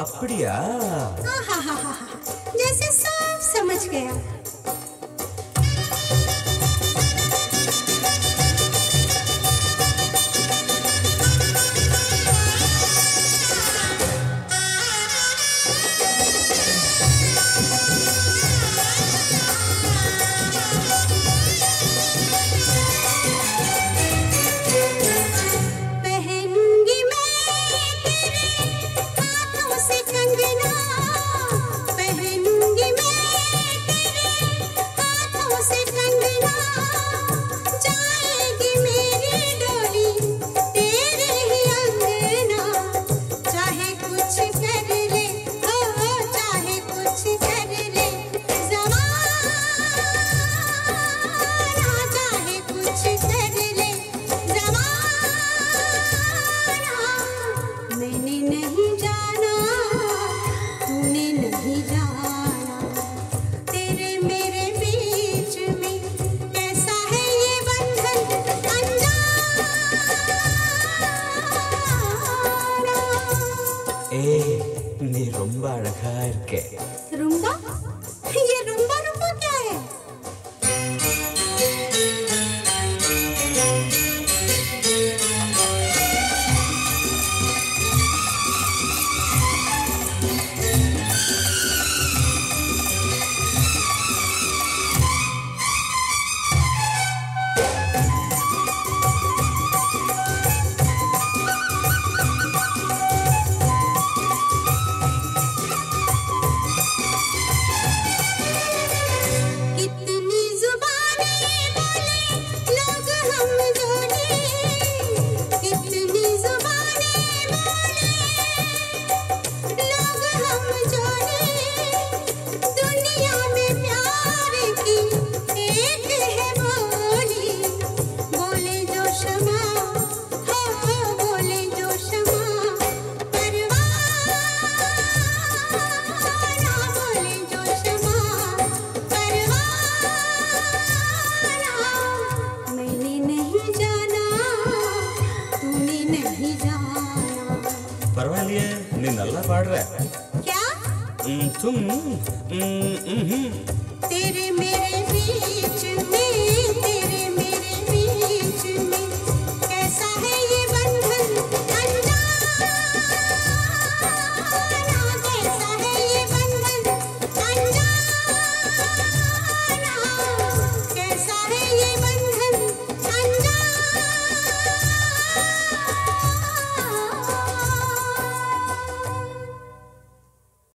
அப்படியா? जैसे सब समझ गया। रूम्बा? ये रूम्बा रूम्बा क्या है? परवालिया ने नल्ला पाड़ रहा है क्या? तुम तेरे मेरे